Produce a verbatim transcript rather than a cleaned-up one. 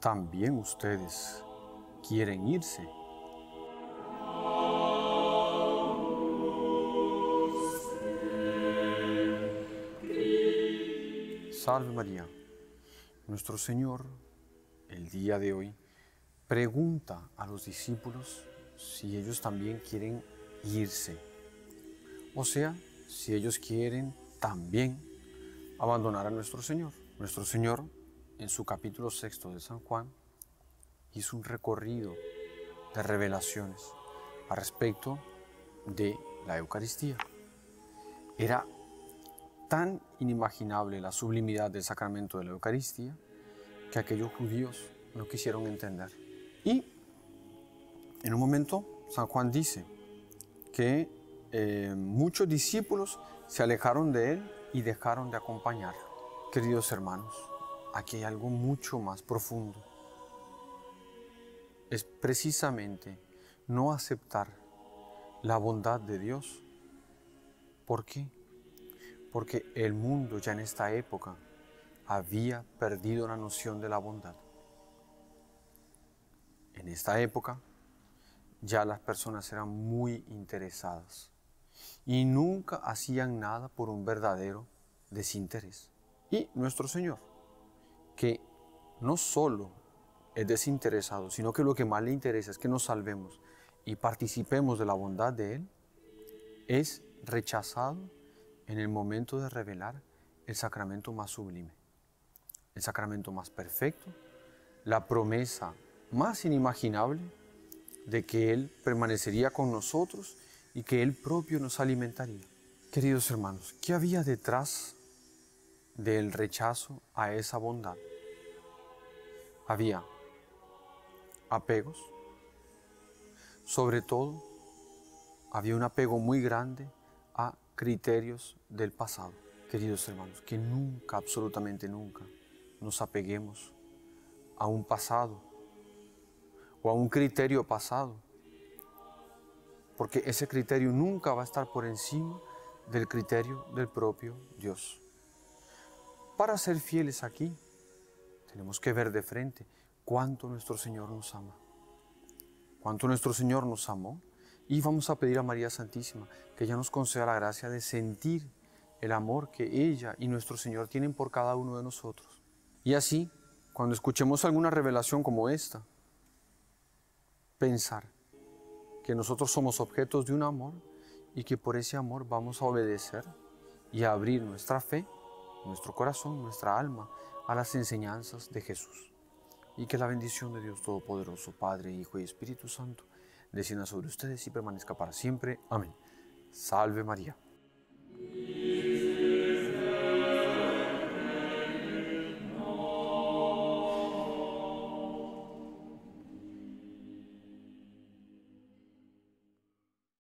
¿También ustedes quieren irse? Salve María. Nuestro Señor, el día de hoy, pregunta a los discípulos si ellos también quieren irse. O sea, si ellos quieren también abandonar a nuestro Señor. Nuestro Señor, en su capítulo sexto de San Juan, hizo un recorrido de revelaciones al respecto de la Eucaristía. Era tan inimaginable la sublimidad del sacramento de la Eucaristía que aquellos judíos no quisieron entender. Y en un momento San Juan dice que eh, muchos discípulos se alejaron de él y dejaron de acompañarlo. Queridos hermanos, aquí hay algo mucho más profundo. Es precisamente no aceptar la bondad de Dios. ¿Por qué? Porque el mundo ya en esta época había perdido la noción de la bondad. En esta época ya las personas eran muy interesadas y nunca hacían nada por un verdadero desinterés. Y nuestro Señor, que no solo es desinteresado, sino que lo que más le interesa es que nos salvemos y participemos de la bondad de Él, es rechazado en el momento de revelar el sacramento más sublime, el sacramento más perfecto, la promesa más inimaginable de que Él permanecería con nosotros y que Él propio nos alimentaría. Queridos hermanos, ¿qué había detrás del rechazo a esa bondad? Había apegos, sobre todo había un apego muy grande a criterios del pasado. Queridos hermanos, que nunca, absolutamente nunca, nos apeguemos a un pasado o a un criterio pasado, porque ese criterio nunca va a estar por encima del criterio del propio Dios. Para ser fieles aquí, tenemos que ver de frente cuánto nuestro Señor nos ama, cuánto nuestro Señor nos amó. Y vamos a pedir a María Santísima que ella nos conceda la gracia de sentir el amor que ella y nuestro Señor tienen por cada uno de nosotros. Y así, cuando escuchemos alguna revelación como esta, pensar que nosotros somos objetos de un amor y que por ese amor vamos a obedecer y a abrir nuestra fe, nuestro corazón, nuestra alma a las enseñanzas de Jesús. Y que la bendición de Dios Todopoderoso, Padre, Hijo y Espíritu Santo, descienda sobre ustedes y permanezca para siempre. Amén. Salve María.